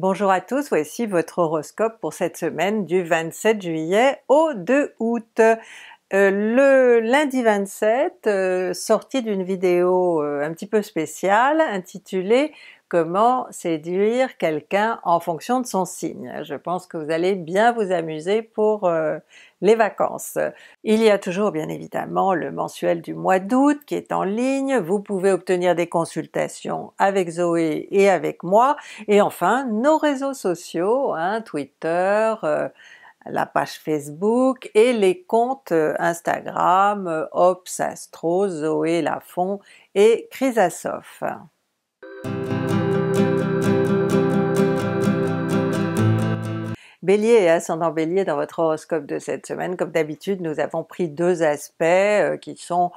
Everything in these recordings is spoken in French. Bonjour à tous, voici votre horoscope pour cette semaine du 27 juillet au 2 août. Le lundi 27, sortie d'une vidéo un petit peu spéciale intitulée « Comment séduire quelqu'un en fonction de son signe ». Je pense que vous allez bien vous amuser pour les vacances. Il y a toujours bien évidemment le mensuel du mois d'août qui est en ligne, vous pouvez obtenir des consultations avec Zoé et avec moi, et enfin nos réseaux sociaux, hein, Twitter, la page Facebook et les comptes Instagram, Ops Astro, Zoé Lafont et chrisasoff. Bélier et ascendant Bélier dans votre horoscope de cette semaine, comme d'habitude nous avons pris deux aspects qui sont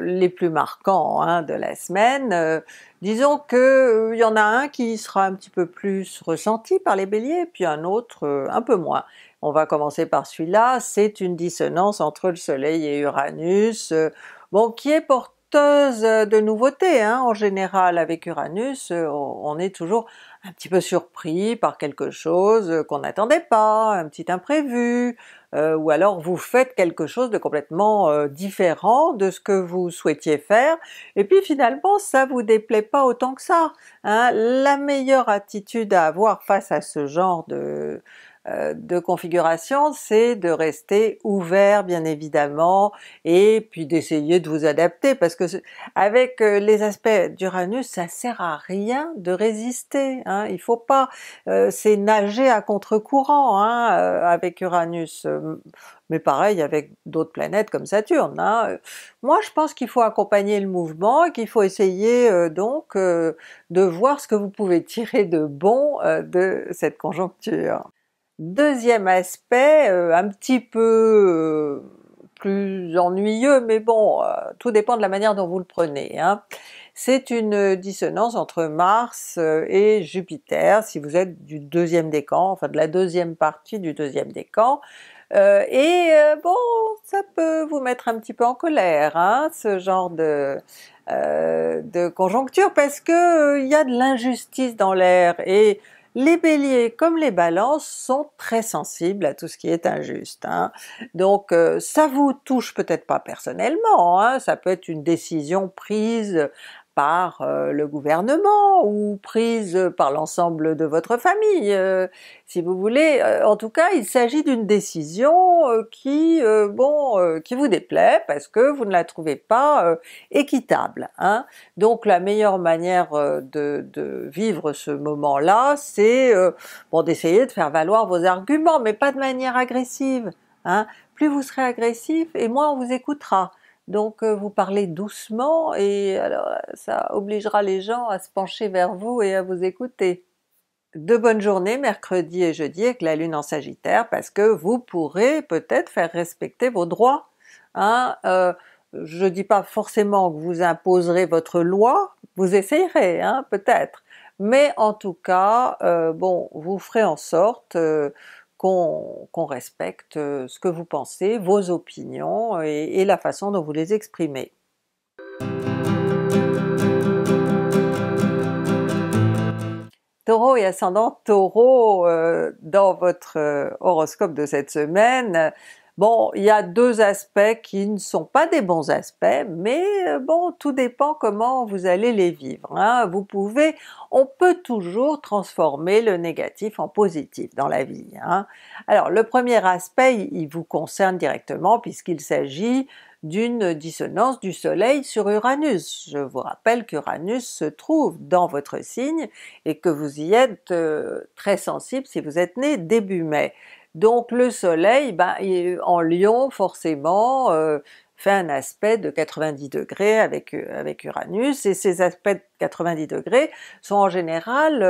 les plus marquants hein, de la semaine. Disons que il y en a un qui sera un petit peu plus ressenti par les Béliers, puis un autre un peu moins. On va commencer par celui-là, c'est une dissonance entre le Soleil et Uranus, bon qui est portée de nouveautés, hein. En général avec Uranus, on est toujours un petit peu surpris par quelque chose qu'on n'attendait pas, un petit imprévu, ou alors vous faites quelque chose de complètement différent de ce que vous souhaitiez faire, et puis finalement ça vous déplaît pas autant que ça, hein. La meilleure attitude à avoir face à ce genre de configuration, c'est de rester ouvert bien évidemment, et puis d'essayer de vous adapter, parce que avec les aspects d'Uranus, ça sert à rien de résister, hein, il faut pas, c'est nager à contre-courant hein, avec Uranus, mais pareil avec d'autres planètes comme Saturne. Hein. Moi je pense qu'il faut accompagner le mouvement, et qu'il faut essayer donc de voir ce que vous pouvez tirer de bon de cette conjoncture. Deuxième aspect, un petit peu plus ennuyeux, mais bon, tout dépend de la manière dont vous le prenez, hein. C'est une dissonance entre Mars et Jupiter, si vous êtes du deuxième décan, enfin de la deuxième partie du deuxième décan, bon, ça peut vous mettre un petit peu en colère, hein, ce genre de conjoncture, parce que il y a de l'injustice dans l'air, et les Béliers comme les Balances sont très sensibles à tout ce qui est injuste, hein. Donc ça vous touche peut-être pas personnellement, hein, ça peut être une décision prise par le gouvernement ou prise par l'ensemble de votre famille, si vous voulez, en tout cas il s'agit d'une décision qui vous déplaît parce que vous ne la trouvez pas équitable, hein. Donc la meilleure manière de vivre ce moment-là, c'est bon, d'essayer de faire valoir vos arguments, mais pas de manière agressive, hein. Plus vous serez agressif et moins on vous écoutera. Donc vous parlez doucement, et alors ça obligera les gens à se pencher vers vous et à vous écouter. De bonnes journées mercredi et jeudi avec la Lune en Sagittaire, parce que vous pourrez peut-être faire respecter vos droits, hein. Je dis pas forcément que vous imposerez votre loi, vous essayerez hein, peut-être, mais en tout cas bon, vous ferez en sorte qu'on respecte ce que vous pensez, vos opinions et la façon dont vous les exprimez. Taureau et ascendant Taureau dans votre horoscope de cette semaine, bon, il y a deux aspects qui ne sont pas des bons aspects, mais bon, tout dépend comment vous allez les vivre, hein. Vous pouvez, on peut toujours transformer le négatif en positif dans la vie, hein. Alors le premier aspect, il vous concerne directement puisqu'il s'agit d'une dissonance du Soleil sur Uranus. Je vous rappelle qu'Uranus se trouve dans votre signe et que vous y êtes très sensible si vous êtes né début mai. Donc le Soleil, ben, en Lion forcément, fait un aspect de 90 degrés avec Uranus, et ces aspects de 90 degrés sont en général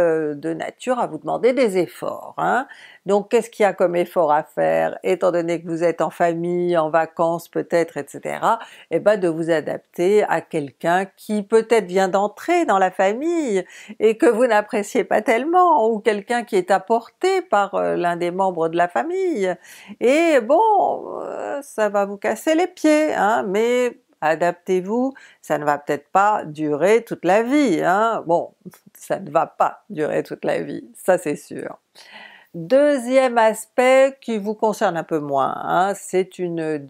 de nature à vous demander des efforts, hein. Donc qu'est-ce qu'il y a comme effort à faire, étant donné que vous êtes en famille, en vacances peut-être, etc., et ben de vous adapter à quelqu'un qui peut-être vient d'entrer dans la famille et que vous n'appréciez pas tellement, ou quelqu'un qui est apporté par l'un des membres de la famille, et bon, ça va vous casser les pieds, hein, mais adaptez-vous, ça ne va peut-être pas durer toute la vie, hein? Bon, ça ne va pas durer toute la vie, ça c'est sûr. Deuxième aspect qui vous concerne un peu moins, hein, c'est une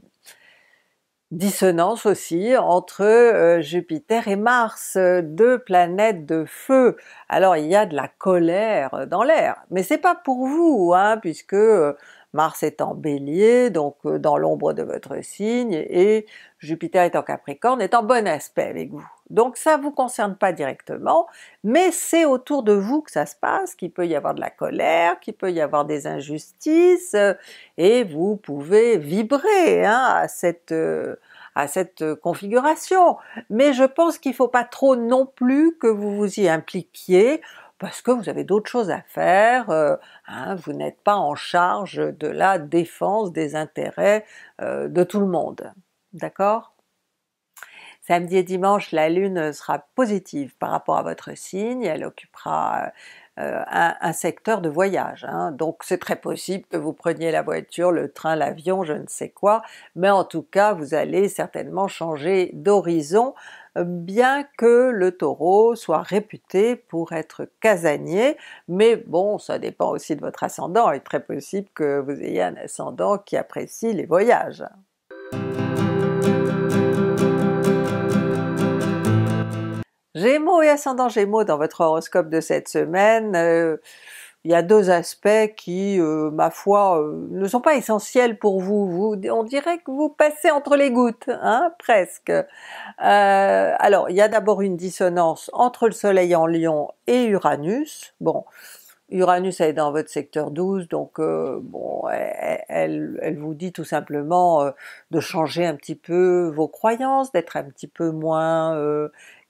dissonance aussi entre Jupiter et Mars, deux planètes de feu. Alors il y a de la colère dans l'air, mais c'est pas pour vous, hein, puisque Mars est en Bélier, donc dans l'ombre de votre signe, et Jupiter est en Capricorne, est en bon aspect avec vous. Donc ça vous concerne pas directement, mais c'est autour de vous que ça se passe, qu'il peut y avoir de la colère, qu'il peut y avoir des injustices, et vous pouvez vibrer, hein, à cette configuration. Mais je pense qu'il faut pas trop non plus que vous vous y impliquiez, parce que vous avez d'autres choses à faire, hein, vous n'êtes pas en charge de la défense des intérêts de tout le monde, d'accord? Samedi et dimanche, la Lune sera positive par rapport à votre signe, elle occupera un secteur de voyage, hein, donc c'est très possible que vous preniez la voiture, le train, l'avion, je ne sais quoi, mais en tout cas vous allez certainement changer d'horizon, bien que le Taureau soit réputé pour être casanier, mais bon, ça dépend aussi de votre ascendant, il est très possible que vous ayez un ascendant qui apprécie les voyages. Gémeaux et ascendant Gémeaux dans votre horoscope de cette semaine, il y a deux aspects qui, ma foi, ne sont pas essentiels pour vous. On dirait que vous passez entre les gouttes, hein, presque. Alors, il y a d'abord une dissonance entre le Soleil en Lion et Uranus. Bon, Uranus est dans votre secteur 12, donc bon, elle vous dit tout simplement de changer un petit peu vos croyances, d'être un petit peu moins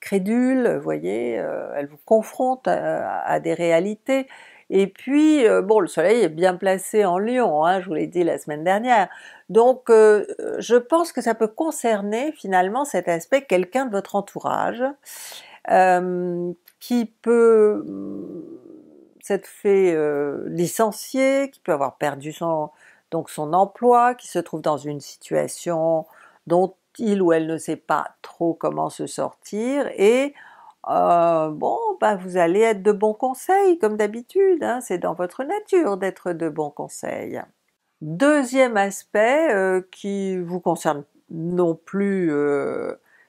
crédule, vous voyez, elle vous confronte à des réalités. Et puis, bon, le Soleil est bien placé en Lion, hein, je vous l'ai dit la semaine dernière, donc je pense que ça peut concerner finalement cet aspect quelqu'un de votre entourage, qui peut s'être fait licencier, qui peut avoir perdu son emploi, qui se trouve dans une situation dont il ou elle ne sait pas trop comment se sortir, et bon, bah vous allez être de bons conseils comme d'habitude, hein, c'est dans votre nature d'être de bons conseils. Deuxième aspect qui vous concerne non plus,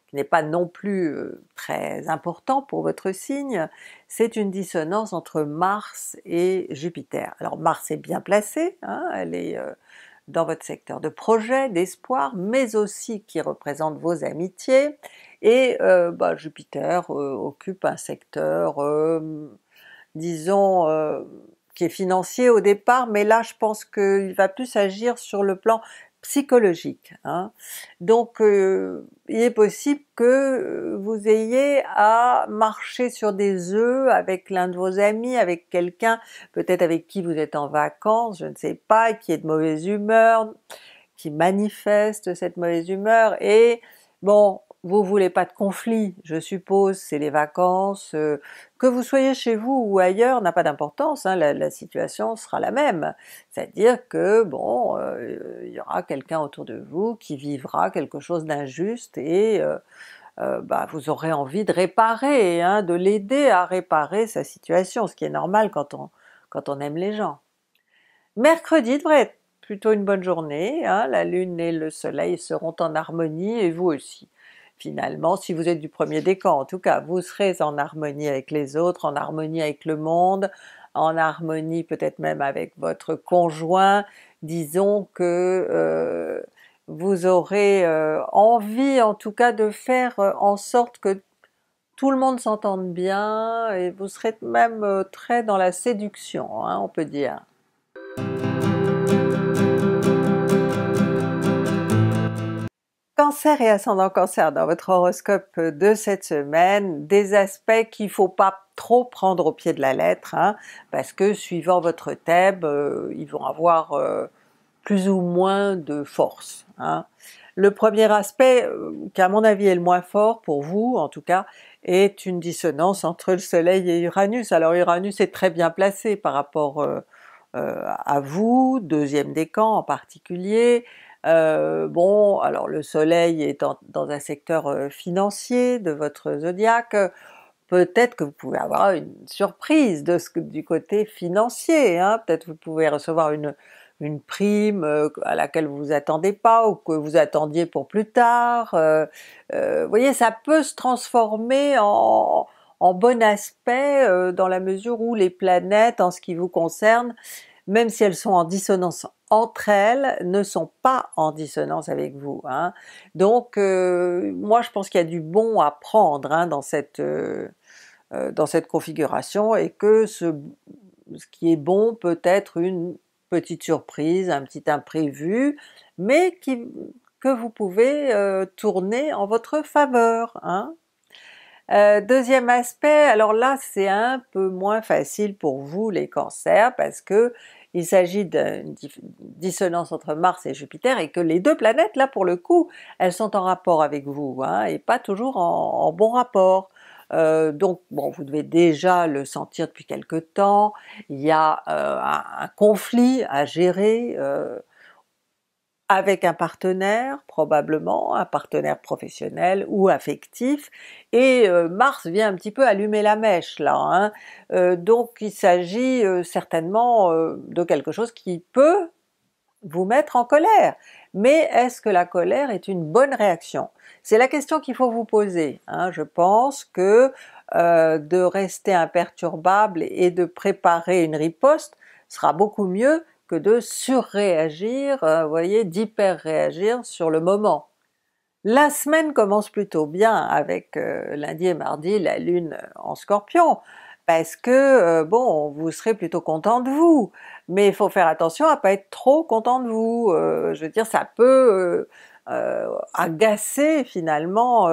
qui n'est pas non plus très important pour votre signe, c'est une dissonance entre Mars et Jupiter. Alors Mars est bien placée, hein, elle est dans votre secteur de projet, d'espoir, mais aussi qui représente vos amitiés, et bah, Jupiter occupe un secteur, disons, qui est financier au départ, mais là je pense qu'il va plus agir sur le plan psychologique, hein. Donc il est possible que vous ayez à marcher sur des œufs avec l'un de vos amis, avec quelqu'un peut-être avec qui vous êtes en vacances, je ne sais pas, qui est de mauvaise humeur, qui manifeste cette mauvaise humeur, et bon, vous voulez pas de conflit, je suppose, c'est les vacances, que vous soyez chez vous ou ailleurs n'a pas d'importance, hein, la situation sera la même, c'est-à-dire que bon, il y aura quelqu'un autour de vous qui vivra quelque chose d'injuste, et bah, vous aurez envie de réparer, hein, de l'aider à réparer sa situation, ce qui est normal quand on aime les gens. Mercredi devrait être plutôt une bonne journée, hein, la Lune et le Soleil seront en harmonie, et vous aussi. Finalement, si vous êtes du premier décan, en tout cas, vous serez en harmonie avec les autres, en harmonie avec le monde, en harmonie peut-être même avec votre conjoint. Disons que vous aurez envie en tout cas de faire en sorte que tout le monde s'entende bien, et vous serez même très dans la séduction, hein, on peut dire. Cancer et ascendant Cancer dans votre horoscope de cette semaine, des aspects qu'il ne faut pas trop prendre au pied de la lettre, hein, parce que suivant votre thème, ils vont avoir plus ou moins de force, hein. Le premier aspect, qui à mon avis est le moins fort pour vous en tout cas, est une dissonance entre le Soleil et Uranus. Alors Uranus est très bien placé par rapport à vous, deuxième décan en particulier, Bon, alors le soleil est dans un secteur financier de votre zodiaque, peut-être que vous pouvez avoir une surprise du côté financier, hein. Peut-être que vous pouvez recevoir une prime à laquelle vous vous attendez pas, ou que vous attendiez pour plus tard. Vous voyez, ça peut se transformer en bon aspect dans la mesure où les planètes, en ce qui vous concerne, même si elles sont en dissonance entre elles, ne sont pas en dissonance avec vous, hein. Donc moi je pense qu'il y a du bon à prendre, hein, dans cette configuration, et que ce qui est bon peut être une petite surprise, un petit imprévu, mais que vous pouvez tourner en votre faveur, hein. Deuxième aspect, alors là c'est un peu moins facile pour vous les cancers, parce que il s'agit d'une dissonance entre Mars et Jupiter, et que les deux planètes là pour le coup elles sont en rapport avec vous, hein, et pas toujours en bon rapport. Donc bon, vous devez déjà le sentir depuis quelque temps, il y a un conflit à gérer avec un partenaire, probablement un partenaire professionnel ou affectif, et Mars vient un petit peu allumer la mèche là, hein. Donc il s'agit certainement de quelque chose qui peut vous mettre en colère, mais est-ce que la colère est une bonne réaction? C'est la question qu'il faut vous poser, hein. Je pense que de rester imperturbable et de préparer une riposte sera beaucoup mieux que de surréagir, vous voyez, d'hyper-réagir sur le moment. La semaine commence plutôt bien avec lundi et mardi la Lune en Scorpion, parce que bon, vous serez plutôt content de vous, mais il faut faire attention à pas être trop content de vous. Je veux dire, ça peut agacer finalement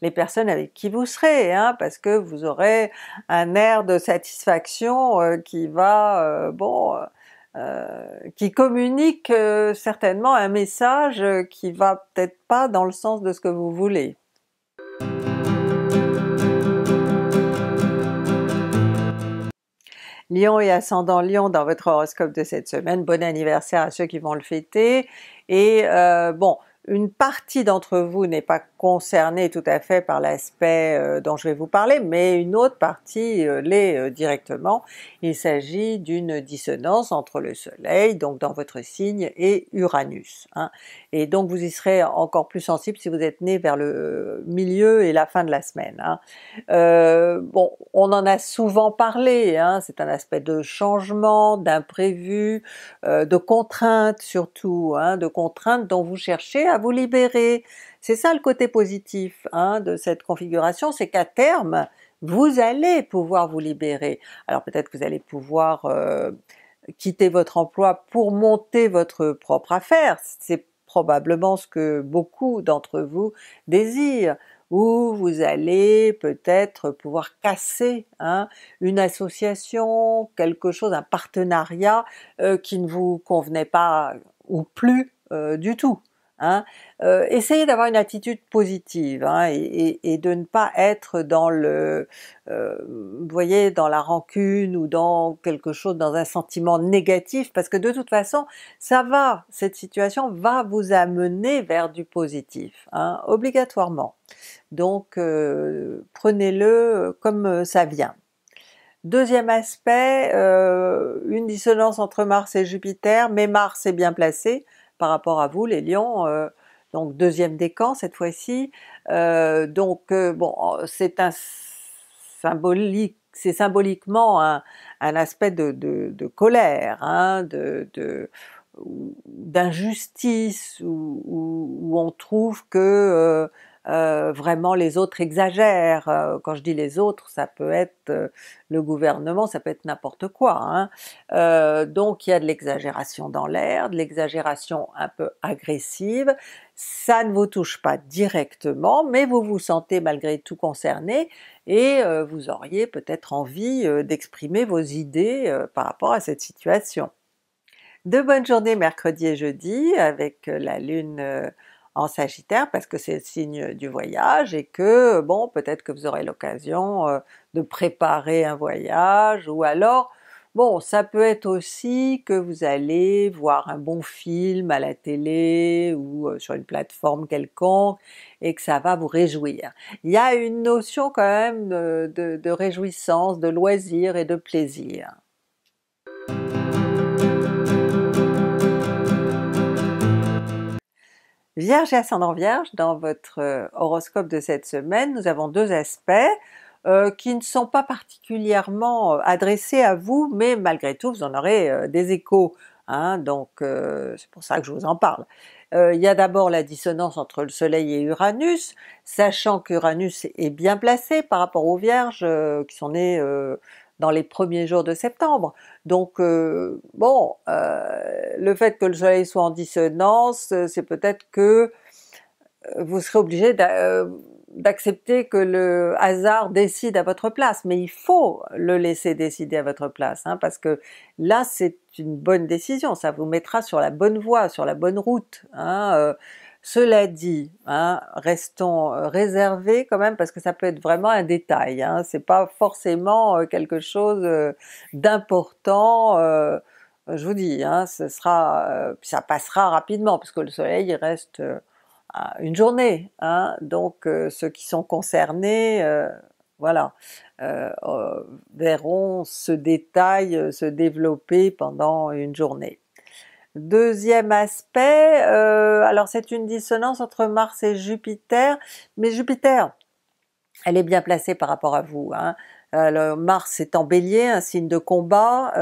les personnes avec qui vous serez, hein, parce que vous aurez un air de satisfaction qui va, qui communique certainement un message qui va peut-être pas dans le sens de ce que vous voulez. Lion et ascendant Lion dans votre horoscope de cette semaine, bon anniversaire à ceux qui vont le fêter, et bon, une partie d'entre vous n'est pas concernée tout à fait par l'aspect dont je vais vous parler, mais une autre partie l'est directement. Il s'agit d'une dissonance entre le soleil, donc dans votre signe, et Uranus, hein. Et donc vous y serez encore plus sensible si vous êtes né vers le milieu et la fin de la semaine, hein. Bon, on en a souvent parlé, hein, c'est un aspect de changement, d'imprévu, de contraintes surtout, hein, de contraintes dont vous cherchez à vous libérer. C'est ça le côté positif, hein, de cette configuration, c'est qu'à terme vous allez pouvoir vous libérer. Alors peut-être que vous allez pouvoir quitter votre emploi pour monter votre propre affaire, c'est probablement ce que beaucoup d'entre vous désirent, ou vous allez peut-être pouvoir casser, hein, une association, quelque chose, un partenariat qui ne vous convenait pas ou plus du tout, hein. Essayez d'avoir une attitude positive, hein, et de ne pas être dans le, vous voyez, dans la rancune ou dans quelque chose, dans un sentiment négatif, parce que de toute façon ça va, cette situation va vous amener vers du positif, hein, obligatoirement. Donc prenez-le comme ça vient. Deuxième aspect, une dissonance entre Mars et Jupiter, mais Mars est bien placé par rapport à vous les Lions, donc deuxième décan cette fois-ci, donc bon, c'est symbolique, c'est symboliquement un aspect de colère, hein, d'injustice, où on trouve que vraiment les autres exagèrent. Quand je dis les autres, ça peut être le gouvernement, ça peut être n'importe quoi, hein. Donc il y a de l'exagération dans l'air, de l'exagération un peu agressive, ça ne vous touche pas directement, mais vous vous sentez malgré tout concerné, et vous auriez peut-être envie d'exprimer vos idées par rapport à cette situation. De bonnes journées mercredi et jeudi avec la Lune en Sagittaire, parce que c'est le signe du voyage, et que bon, peut-être que vous aurez l'occasion de préparer un voyage, ou alors Bon, ça peut être aussi que vous allez voir un bon film à la télé ou sur une plateforme quelconque et que ça va vous réjouir. Il y a une notion quand même de réjouissance, de loisir et de plaisir. Vierge et ascendant Vierge, dans votre horoscope de cette semaine, nous avons deux aspects qui ne sont pas particulièrement adressés à vous, mais malgré tout vous en aurez des échos, hein, donc c'est pour ça que je vous en parle. Il y a d'abord la dissonance entre le Soleil et Uranus, sachant qu'Uranus est bien placé par rapport aux Vierges qui sont nées dans les premiers jours de septembre. Donc le fait que le Soleil soit en dissonance, c'est peut-être que vous serez obligé d'accepter que le hasard décide à votre place, mais il faut le laisser décider à votre place, hein, parce que là c'est une bonne décision, ça vous mettra sur la bonne voie, sur la bonne route, hein. Cela dit, hein, restons réservés quand même, parce que ça peut être vraiment un détail, hein, c'est pas forcément quelque chose d'important, je vous dis, hein, ce sera, ça passera rapidement, parce que le Soleil il reste une journée, hein, donc ceux qui sont concernés, voilà, verront ce détail se développer pendant une journée. Deuxième aspect, alors c'est une dissonance entre Mars et Jupiter, mais Jupiter, elle est bien placée par rapport à vous, hein. Alors Mars est en Bélier, un signe de combat,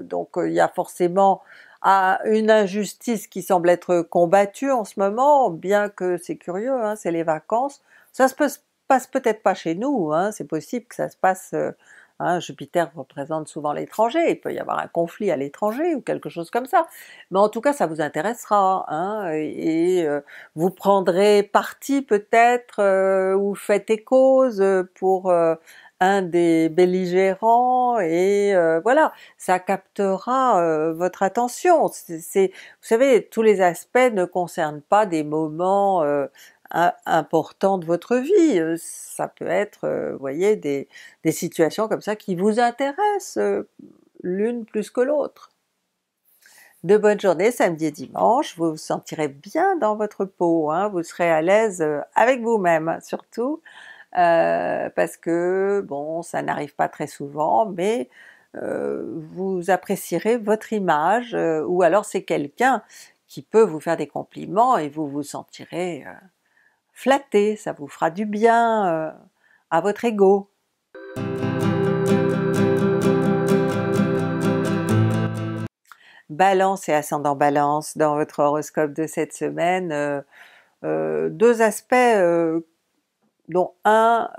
donc il y a forcément à une injustice qui semble être combattue en ce moment, bien que c'est curieux, hein, c'est les vacances, ça se passe peut-être pas chez nous, hein, c'est possible que ça se passe, hein, Jupiter représente souvent l'étranger, il peut y avoir un conflit à l'étranger ou quelque chose comme ça, mais en tout cas ça vous intéressera, hein, et vous prendrez parti peut-être, ou faites et cause pour un des belligérants, et voilà, ça captera votre attention. Vous savez, tous les aspects ne concernent pas des moments importants de votre vie, ça peut être, vous voyez, des situations comme ça qui vous intéressent, l'une plus que l'autre. De bonnes journées samedi et dimanche, vous vous sentirez bien dans votre peau, hein, vous serez à l'aise avec vous-même surtout, parce que bon, ça n'arrive pas très souvent, mais vous apprécierez votre image, ou alors c'est quelqu'un qui peut vous faire des compliments et vous vous sentirez flatté, ça vous fera du bien à votre ego. Balance et ascendant Balance, dans votre horoscope de cette semaine, deux aspects dont un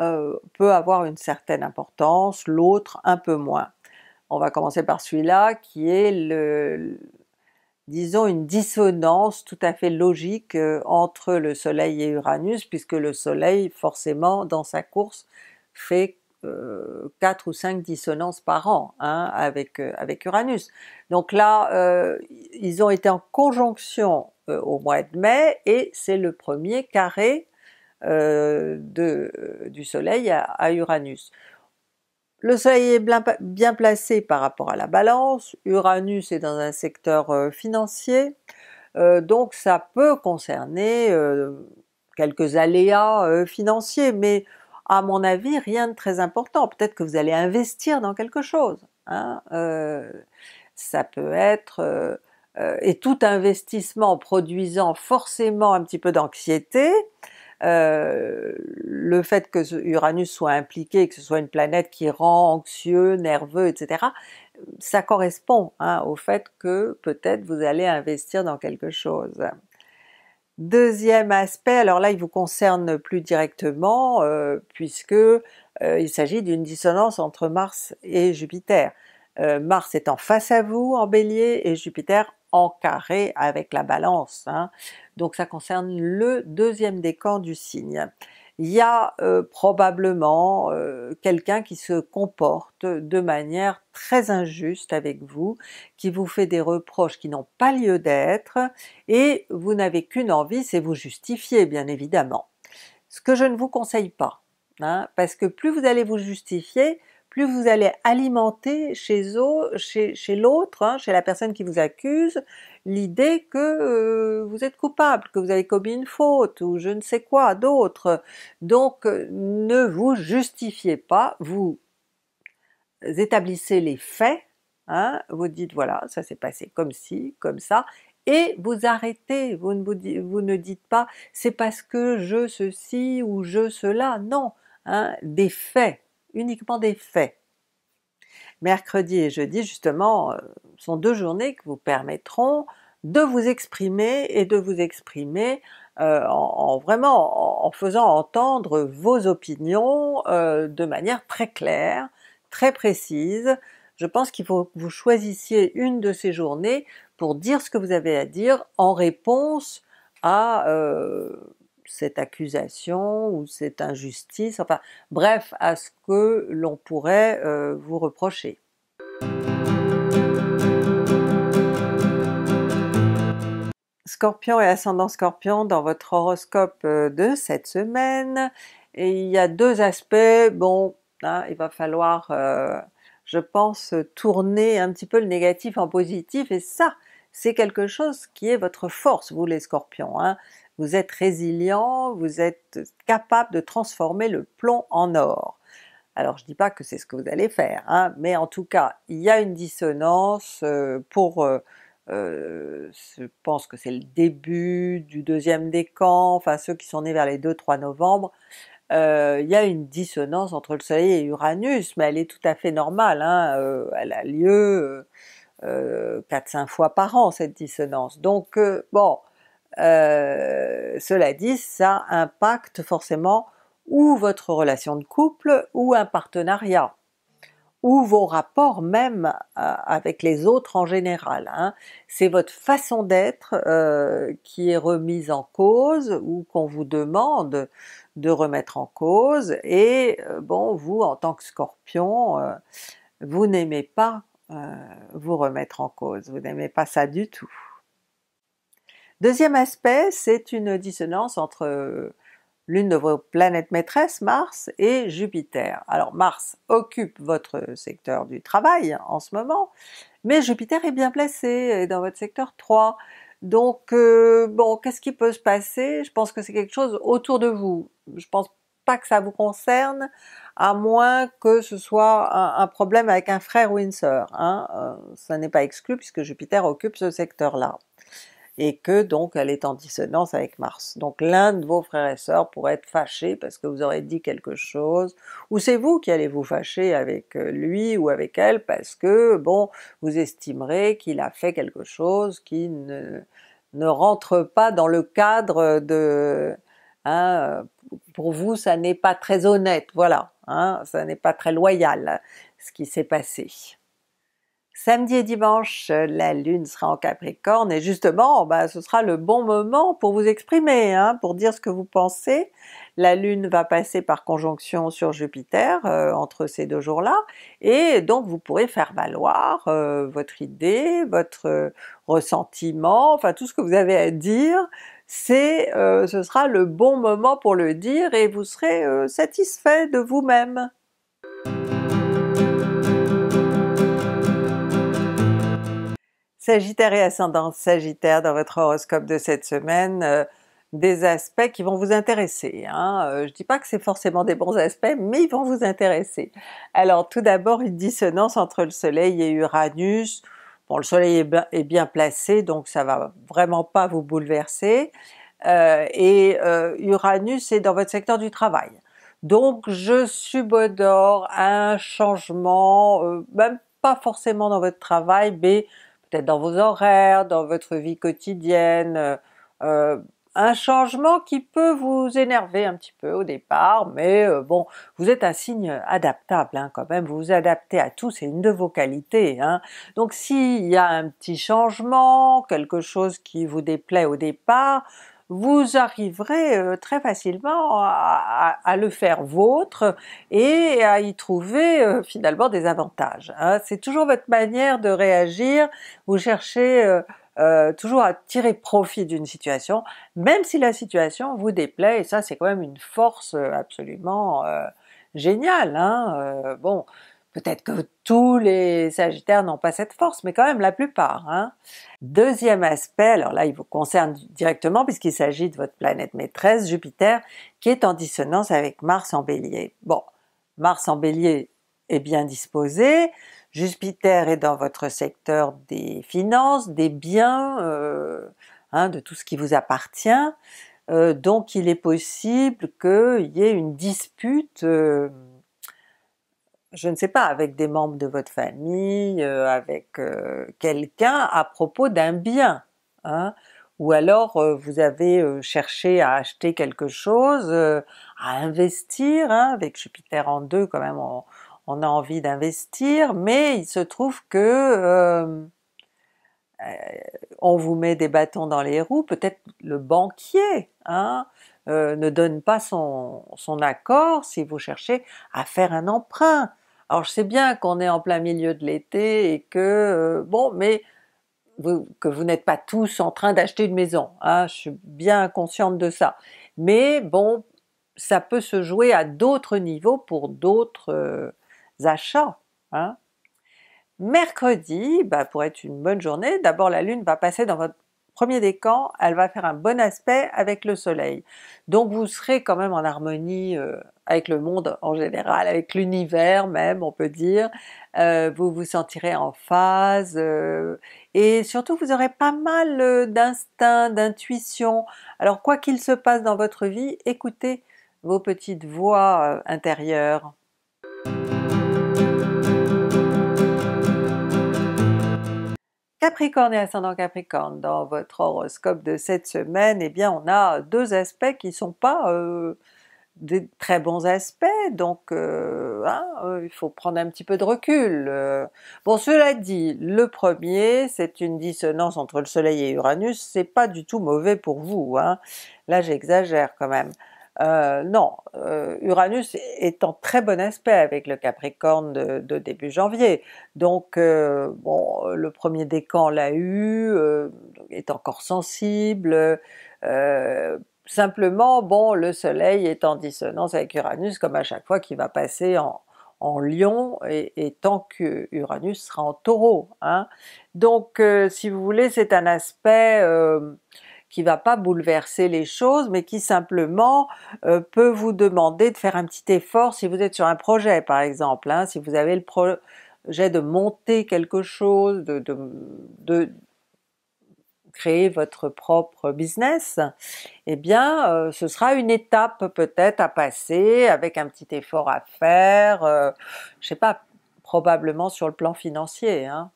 peut avoir une certaine importance, l'autre un peu moins. On va commencer par celui-là qui est, disons, une dissonance tout à fait logique entre le Soleil et Uranus, puisque le Soleil forcément dans sa course fait 4 ou 5 dissonances par an, hein, avec Uranus. Donc là ils ont été en conjonction au mois de mai, et c'est le premier carré du Soleil à Uranus. Le Soleil est bien placé par rapport à la Balance, Uranus est dans un secteur financier, donc ça peut concerner quelques aléas financiers, mais à mon avis rien de très important. Peut-être que vous allez investir dans quelque chose, hein, ça peut être... et tout investissement produisant forcément un petit peu d'anxiété, le fait que Uranus soit impliqué, que ce soit une planète qui rend anxieux, nerveux, etc., ça correspond, hein, au fait que peut-être vous allez investir dans quelque chose. Deuxième aspect, alors là il vous concerne plus directement, puisque il s'agit d'une dissonance entre Mars et Jupiter. Mars est en face à vous, en Bélier, et Jupiter en carré avec la Balance, hein. Donc ça concerne le deuxième décan du signe. Il y a probablement quelqu'un qui se comporte de manière très injuste avec vous, qui vous fait des reproches qui n'ont pas lieu d'être, et vous n'avez qu'une envie, c'est vous justifier bien évidemment. Ce que je ne vous conseille pas, hein, parce que plus vous allez vous justifier, plus vous allez alimenter chez l'autre, hein, chez la personne qui vous accuse, l'idée que vous êtes coupable, que vous avez commis une faute ou je ne sais quoi d'autre. Donc ne vous justifiez pas, vous établissez les faits, hein, vous dites voilà, ça s'est passé comme ci, comme ça, et vous arrêtez, vous ne dites pas c'est parce que je ceci ou je cela, non, hein, des faits, uniquement des faits. Mercredi et jeudi justement sont deux journées qui vous permettront de vous exprimer et de vous exprimer en faisant entendre vos opinions de manière très claire, très précise. Je pense qu'il faut que vous choisissiez une de ces journées pour dire ce que vous avez à dire en réponse à cette accusation ou cette injustice, enfin bref, à ce que l'on pourrait vous reprocher. Scorpion et ascendant Scorpion dans votre horoscope de cette semaine, et il y a deux aspects, bon, hein, il va falloir... je pense tourner un petit peu le négatif en positif, et ça c'est quelque chose qui est votre force, vous les Scorpions, hein. Vous êtes résilients, vous êtes capables de transformer le plomb en or. Alors je dis pas que c'est ce que vous allez faire, hein, mais en tout cas il y a une dissonance pour... je pense que c'est le début du deuxième décan, enfin ceux qui sont nés vers les 2-3 novembre, il y a une dissonance entre le Soleil et Uranus, mais elle est tout à fait normale, hein, elle a lieu 4-5 fois par an cette dissonance, donc bon, cela dit, ça impacte forcément ou votre relation de couple, ou un partenariat, ou vos rapports même avec les autres en général, hein. C'est votre façon d'être qui est remise en cause, ou qu'on vous demande de remettre en cause, et bon, vous en tant que Scorpion, vous n'aimez pas vous remettre en cause, vous n'aimez pas ça du tout. Deuxième aspect, c'est une dissonance entre l'une de vos planètes maîtresses, Mars, et Jupiter. Alors Mars occupe votre secteur du travail en ce moment, mais Jupiter est bien placé, est dans votre secteur 3, donc bon, qu'est-ce qui peut se passer? Je pense que c'est quelque chose autour de vous, je pense pas que ça vous concerne, à moins que ce soit un problème avec un frère ou une sœur, hein. Ça n'est pas exclu puisque Jupiter occupe ce secteur-là, et que donc elle est en dissonance avec Mars. Donc l'un de vos frères et sœurs pourrait être fâché parce que vous aurez dit quelque chose, ou c'est vous qui allez vous fâcher avec lui ou avec elle parce que bon, vous estimerez qu'il a fait quelque chose qui ne rentre pas dans le cadre de... hein, pour vous ça n'est pas très honnête, voilà, hein, ça n'est pas très loyal ce qui s'est passé. Samedi et dimanche, la Lune sera en Capricorne, et justement, ben, ce sera le bon moment pour vous exprimer, hein, pour dire ce que vous pensez. La Lune va passer par conjonction sur Jupiter entre ces deux jours-là, et donc vous pourrez faire valoir votre idée, votre ressentiment, enfin tout ce que vous avez à dire, c'est, ce sera le bon moment pour le dire, et vous serez satisfait de vous-même. Sagittaire et ascendant Sagittaire dans votre horoscope de cette semaine, des aspects qui vont vous intéresser, hein. Je dis pas que c'est forcément des bons aspects, mais ils vont vous intéresser. Alors tout d'abord, une dissonance entre le Soleil et Uranus. Bon, le Soleil est bien placé, donc ça va vraiment pas vous bouleverser, Uranus est dans votre secteur du travail. Donc je subodore un changement, même pas forcément dans votre travail, mais peut-être dans vos horaires, dans votre vie quotidienne, un changement qui peut vous énerver un petit peu au départ, mais bon, vous êtes un signe adaptable, hein, quand même, vous vous adaptez à tout, c'est une de vos qualités, hein. Donc s'il y a un petit changement, quelque chose qui vous déplaît au départ, vous arriverez très facilement à le faire vôtre et à y trouver finalement des avantages, hein. C'est toujours votre manière de réagir, vous cherchez toujours à tirer profit d'une situation, même si la situation vous déplaît, et ça c'est quand même une force absolument géniale, hein. Bon, Peut-être que tous les Sagittaires n'ont pas cette force, mais quand même la plupart, hein. Deuxième aspect, alors là il vous concerne directement puisqu'il s'agit de votre planète maîtresse, Jupiter, qui est en dissonance avec Mars en Bélier. Bon, Mars en Bélier est bien disposé, Jupiter est dans votre secteur des finances, des biens, hein, de tout ce qui vous appartient, donc il est possible qu'il y ait une dispute, je ne sais pas, avec des membres de votre famille, avec quelqu'un à propos d'un bien, hein, ou alors vous avez cherché à acheter quelque chose, à investir, hein, avec Jupiter en 2 quand même on a envie d'investir, mais il se trouve que on vous met des bâtons dans les roues, peut-être le banquier, hein, ne donne pas son accord si vous cherchez à faire un emprunt. Alors je sais bien qu'on est en plein milieu de l'été et que, bon, mais que vous n'êtes pas tous en train d'acheter une maison, hein, je suis bien consciente de ça, mais bon, ça peut se jouer à d'autres niveaux pour d'autres achats, hein. Mercredi, bah, pour être une bonne journée, d'abord la Lune va passer dans votre premier décan, elle va faire un bon aspect avec le Soleil. Donc vous serez quand même en harmonie avec le monde en général, avec l'univers même on peut dire, vous vous sentirez en phase, et surtout vous aurez pas mal d'instinct, d'intuition. Alors quoi qu'il se passe dans votre vie, écoutez vos petites voix intérieures. Capricorne et ascendant Capricorne, dans votre horoscope de cette semaine, eh bien on a deux aspects qui sont pas des très bons aspects, donc hein, il faut prendre un petit peu de recul. Bon, cela dit, le premier, c'est une dissonance entre le Soleil et Uranus, c'est pas du tout mauvais pour vous, hein. Là j'exagère quand même. Non, Uranus est en très bon aspect avec le Capricorne de début janvier, donc bon, le premier décan l'a eu, est encore sensible, simplement bon, le Soleil est en dissonance avec Uranus comme à chaque fois qu'il va passer en Lion, et tant que Uranus sera en Taureau, hein. Donc si vous voulez, c'est un aspect qui va pas bouleverser les choses, mais qui simplement peut vous demander de faire un petit effort si vous êtes sur un projet par exemple, hein, si vous avez le projet de monter quelque chose, de créer votre propre business, eh bien ce sera une étape peut-être à passer avec un petit effort à faire, je sais pas, probablement sur le plan financier, hein.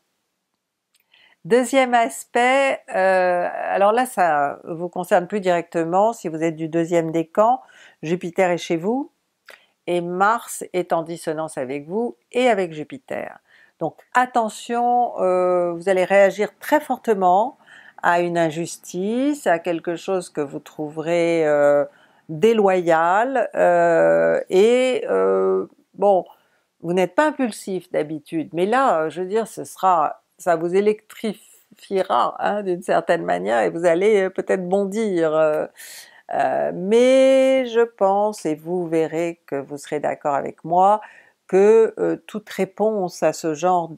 Deuxième aspect, alors là ça vous concerne plus directement si vous êtes du deuxième décan, Jupiter est chez vous et Mars est en dissonance avec vous et avec Jupiter. Donc attention, vous allez réagir très fortement à une injustice, à quelque chose que vous trouverez déloyal, et bon, vous n'êtes pas impulsif d'habitude, mais là je veux dire, ce sera, ça vous électrifiera, hein, d'une certaine manière, et vous allez peut-être bondir, mais je pense, et vous verrez que vous serez d'accord avec moi, que toute réponse à ce genre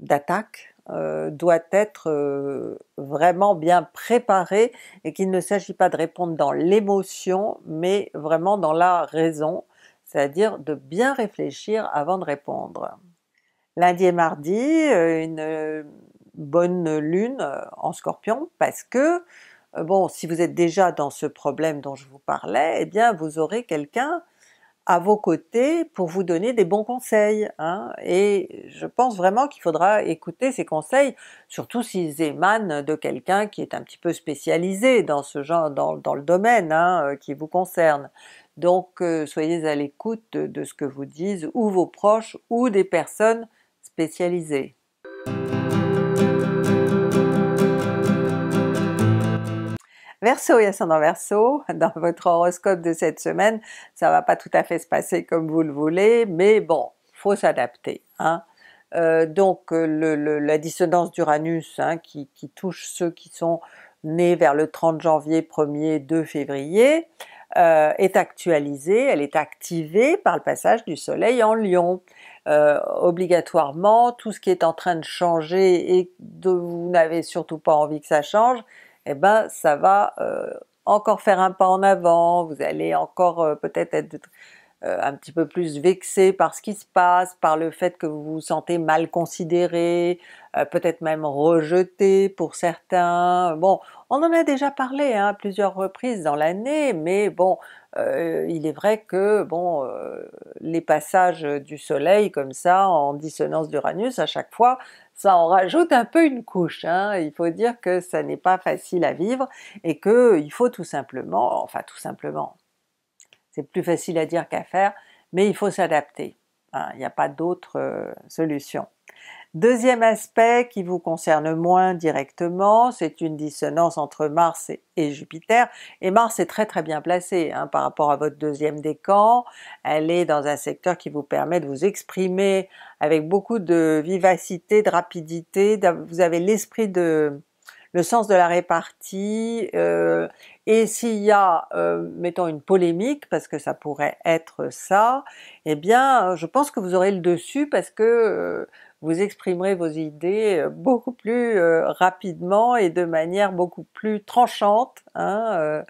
d'attaque doit être vraiment bien préparée, et qu'il ne s'agit pas de répondre dans l'émotion, mais vraiment dans la raison, c'est-à-dire de bien réfléchir avant de répondre. Lundi et mardi, une bonne Lune en Scorpion, parce que bon, si vous êtes déjà dans ce problème dont je vous parlais, eh bien vous aurez quelqu'un à vos côtés pour vous donner des bons conseils, hein, et je pense vraiment qu'il faudra écouter ces conseils, surtout s'ils émanent de quelqu'un qui est un petit peu spécialisé dans ce genre, dans le domaine, hein, qui vous concerne. Donc soyez à l'écoute de ce que vous disent ou vos proches ou des personnes spécialisées. Verseau et ascendant Verseau, dans votre horoscope de cette semaine, ça va pas tout à fait se passer comme vous le voulez, mais bon, faut s'adapter, hein. Donc la dissonance d'Uranus, hein, qui touche ceux qui sont nés vers le 30 janvier, 1er, 2 février, est actualisée, elle est activée par le passage du Soleil en Lion. Obligatoirement, tout ce qui est en train de changer et que vous n'avez surtout pas envie que ça change, eh ben ça va encore faire un pas en avant, vous allez encore peut-être être un petit peu plus vexé par ce qui se passe, par le fait que vous vous sentez mal considéré, peut-être même rejeté pour certains. Bon, on en a déjà parlé à plusieurs reprises dans l'année, mais bon, il est vrai que bon, les passages du Soleil comme ça, en dissonance d'Uranus à chaque fois, ça en rajoute un peu une couche, hein. Il faut dire que ça n'est pas facile à vivre et qu'il faut tout simplement, enfin tout simplement, c'est plus facile à dire qu'à faire, mais il faut s'adapter, hein. Il n'y a pas d'autre solution. Deuxième aspect qui vous concerne moins directement, c'est une dissonance entre Mars et Jupiter, et Mars est très bien placée hein, par rapport à votre deuxième décan. Elle est dans un secteur qui vous permet de vous exprimer avec beaucoup de vivacité, de rapidité, vous avez l'esprit de... le sens de la répartie, et s'il y a, mettons, une polémique, parce que ça pourrait être ça, eh bien je pense que vous aurez le dessus parce que vous exprimerez vos idées beaucoup plus rapidement et de manière beaucoup plus tranchante hein,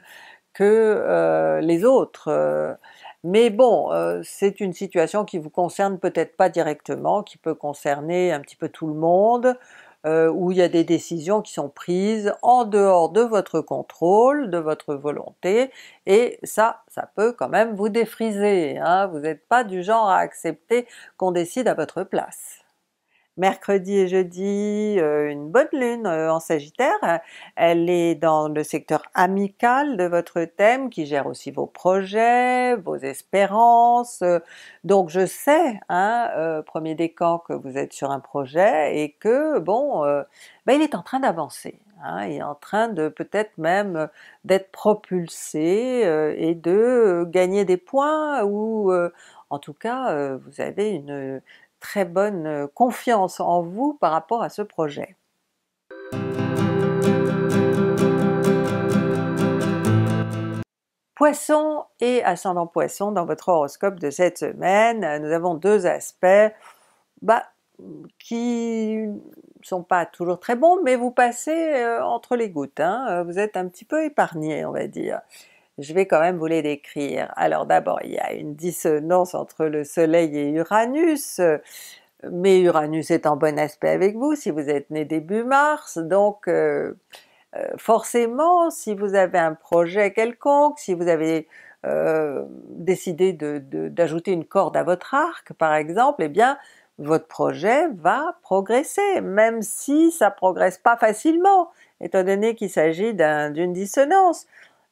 que les autres. Mais bon, c'est une situation qui vous concerne peut-être pas directement, qui peut concerner un petit peu tout le monde, où il y a des décisions qui sont prises en dehors de votre contrôle, de votre volonté, et ça, ça peut quand même vous défriser, hein, vous n'êtes pas du genre à accepter qu'on décide à votre place. Mercredi et jeudi, une bonne lune en Sagittaire, elle est dans le secteur amical de votre thème, qui gère aussi vos projets, vos espérances, donc je sais, hein, premier décan, que vous êtes sur un projet et que bon, ben il est en train d'avancer, hein, il est en train de peut-être même d'être propulsé et de gagner des points, ou en tout cas vous avez une très bonne confiance en vous par rapport à ce projet. Poissons et ascendant Poissons dans votre horoscope de cette semaine, nous avons deux aspects qui sont pas toujours très bons, mais vous passez entre les gouttes, hein, vous êtes un petit peu épargné, on va dire. Je vais quand même vous les décrire. Alors d'abord, il y a une dissonance entre le Soleil et Uranus, mais Uranus est en bon aspect avec vous si vous êtes né début mars, donc forcément si vous avez un projet quelconque, si vous avez décidé d'ajouter une corde à votre arc par exemple, eh bien votre projet va progresser, même si ça progresse pas facilement, étant donné qu'il s'agit d'une dissonance.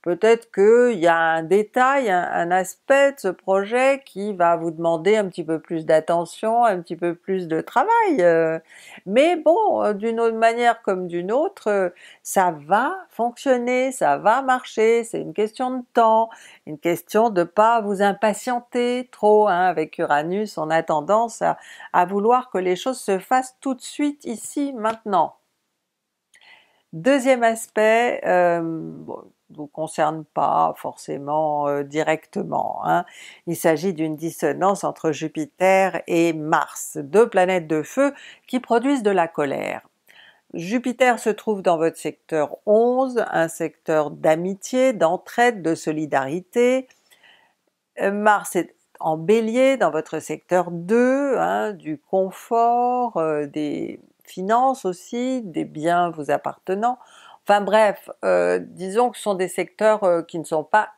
Peut-être qu'il y a un détail, un aspect de ce projet qui va vous demander un petit peu plus d'attention, un petit peu plus de travail, mais bon, d'une autre manière comme d'une autre, ça va fonctionner, ça va marcher, c'est une question de temps, une question de pas vous impatienter trop, hein. Avec Uranus, on a tendance à vouloir que les choses se fassent tout de suite, ici, maintenant. Deuxième aspect, bon, vous concerne pas forcément directement, hein. Il s'agit d'une dissonance entre Jupiter et Mars, deux planètes de feu qui produisent de la colère. Jupiter se trouve dans votre secteur 11, un secteur d'amitié, d'entraide, de solidarité. Mars est en Bélier dans votre secteur 2, hein, du confort, des finances aussi, des biens vous appartenant. Enfin bref, disons que ce sont des secteurs qui ne sont pas,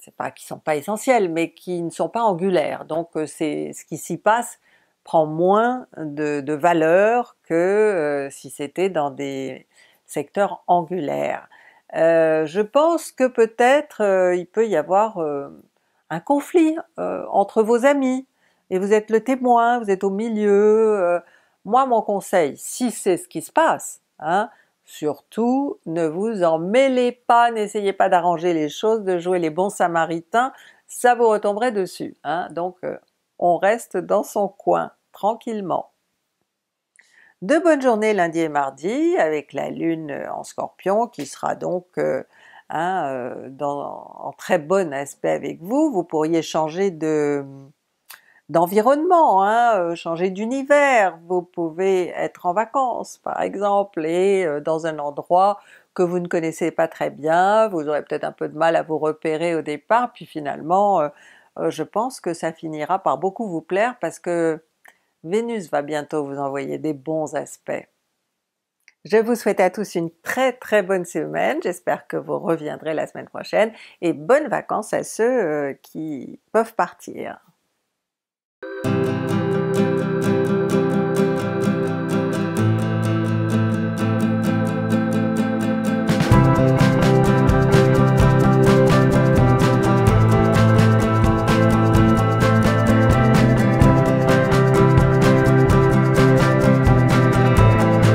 qui ne sont pas essentiels, mais qui ne sont pas angulaires, donc ce qui s'y passe prend moins de valeur que si c'était dans des secteurs angulaires. Je pense que peut-être il peut y avoir un conflit entre vos amis, et vous êtes le témoin, vous êtes au milieu. Moi mon conseil, si c'est ce qui se passe, hein, surtout, ne vous en mêlez pas, n'essayez pas d'arranger les choses, de jouer les bons samaritains, ça vous retomberait dessus, hein, donc on reste dans son coin, tranquillement. De bonnes journées lundi et mardi, avec la lune en Scorpion, qui sera donc hein, en très bon aspect avec vous. Vous pourriez changer d'environnement, hein, changer d'univers. Vous pouvez être en vacances par exemple, et dans un endroit que vous ne connaissez pas très bien, vous aurez peut-être un peu de mal à vous repérer au départ, puis finalement je pense que ça finira par beaucoup vous plaire parce que Vénus va bientôt vous envoyer des bons aspects. Je vous souhaite à tous une très très bonne semaine, j'espère que vous reviendrez la semaine prochaine, et bonnes vacances à ceux qui peuvent partir.